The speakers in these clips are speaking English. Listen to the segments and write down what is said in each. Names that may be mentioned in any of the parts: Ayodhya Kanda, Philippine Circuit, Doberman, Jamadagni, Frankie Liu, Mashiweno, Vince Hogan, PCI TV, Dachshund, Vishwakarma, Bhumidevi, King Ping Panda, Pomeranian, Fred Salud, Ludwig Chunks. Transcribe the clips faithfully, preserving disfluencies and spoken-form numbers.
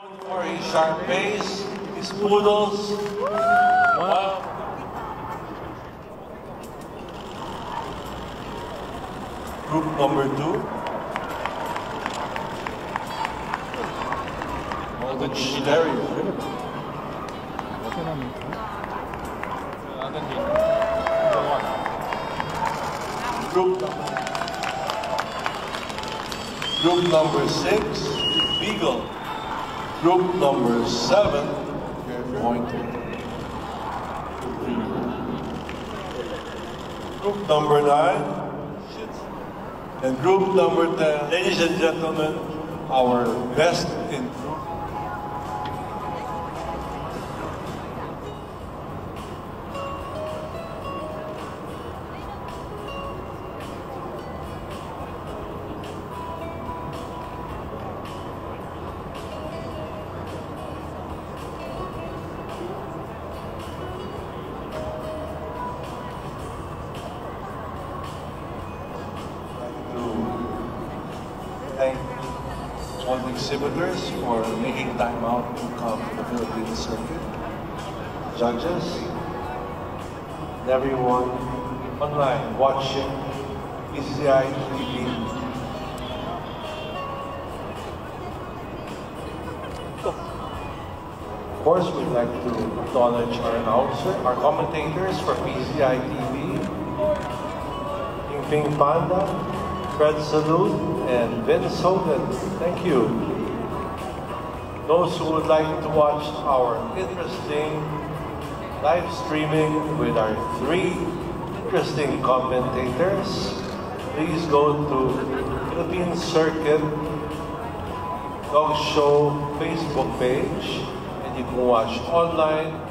One for his Sharpays, his poodles. Wow. Group number two. All the stereo. Group number. Group number six, Beagle. Group number seven, Pointer. Group number nine, and group number ten. Ladies and gentlemen, our best in group. All the exhibitors for making time out to come to the Philippine Circuit, judges, and everyone online watching P C I T V. Of course, we'd like to acknowledge our announcer, our commentators for P C I T V, King Ping Panda, Fred Salud, and Vince Hogan. Thank you. Those who would like to watch our interesting live streaming with our three interesting commentators, please go to Philippine Circuit Dog Show Facebook page, and you can watch online.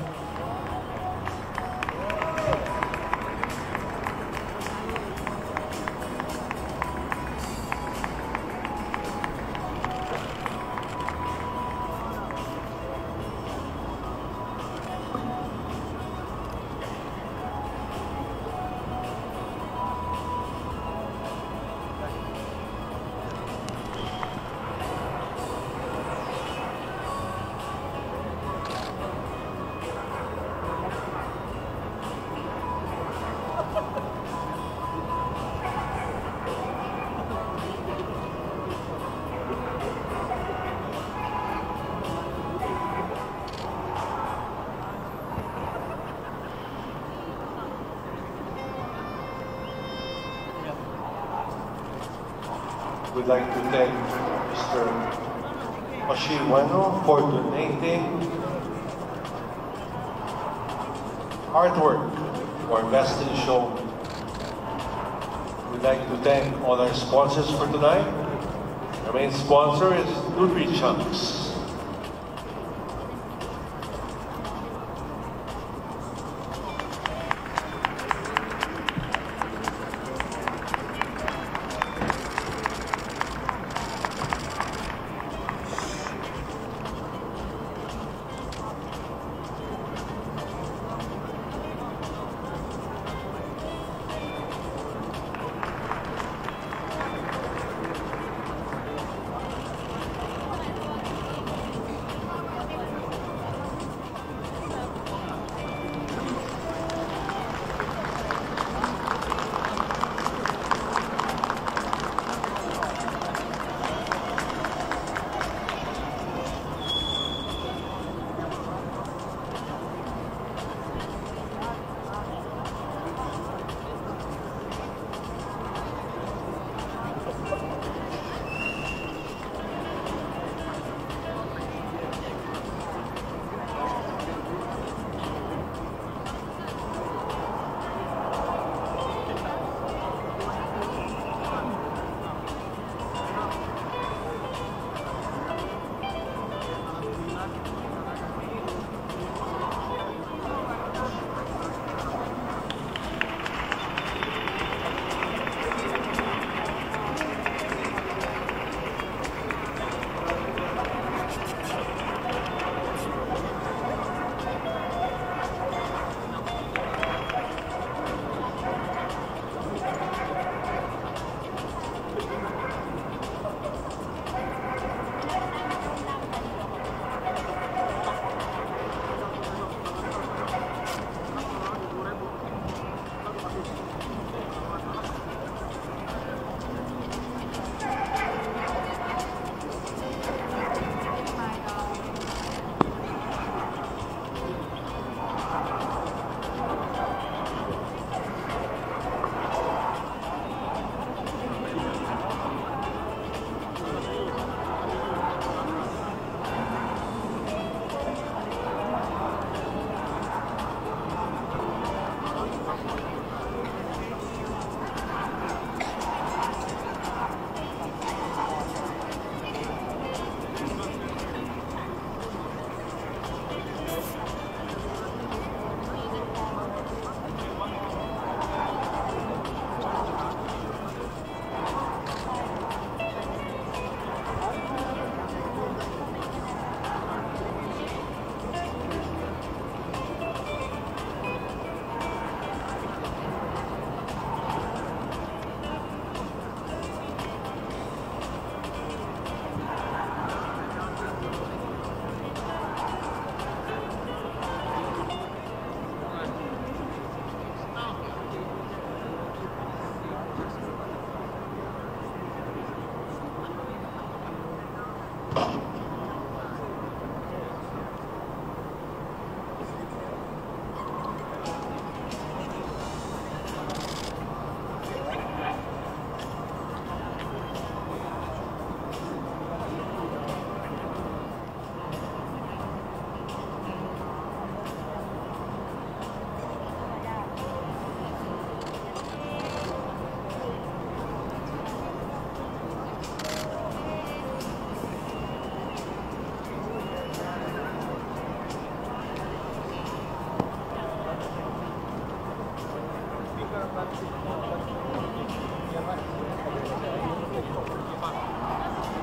We'd like to thank Mister Mashiweno for donating artwork for Best in Show. We'd like to thank all our sponsors for tonight. Our main sponsor is Ludwig Chunks.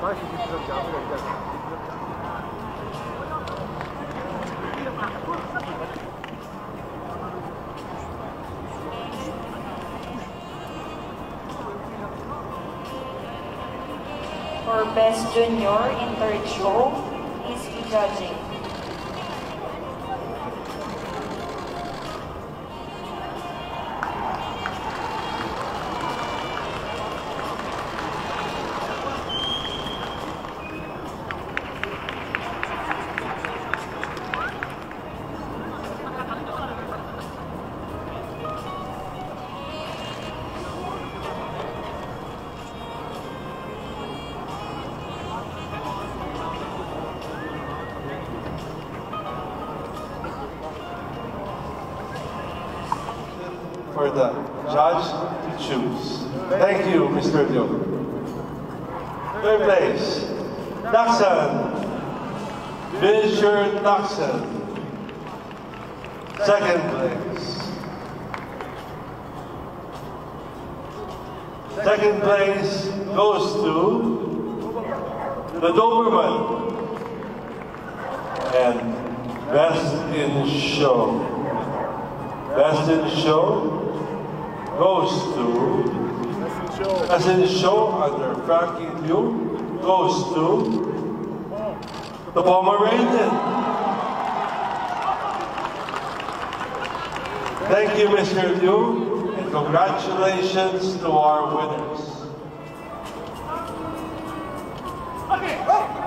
For best junior in third show is the judging. For the judge to choose. Thank you, Mister Liu. Third place, Dachshund, Visual Dachshund. Second place. Second place goes to the Doberman. And best in show. Best in show. Goes to, as in the show under Frankie Liu, goes to the Pomeranian. Thank you, Mister Liu, and congratulations to our winners. Okay.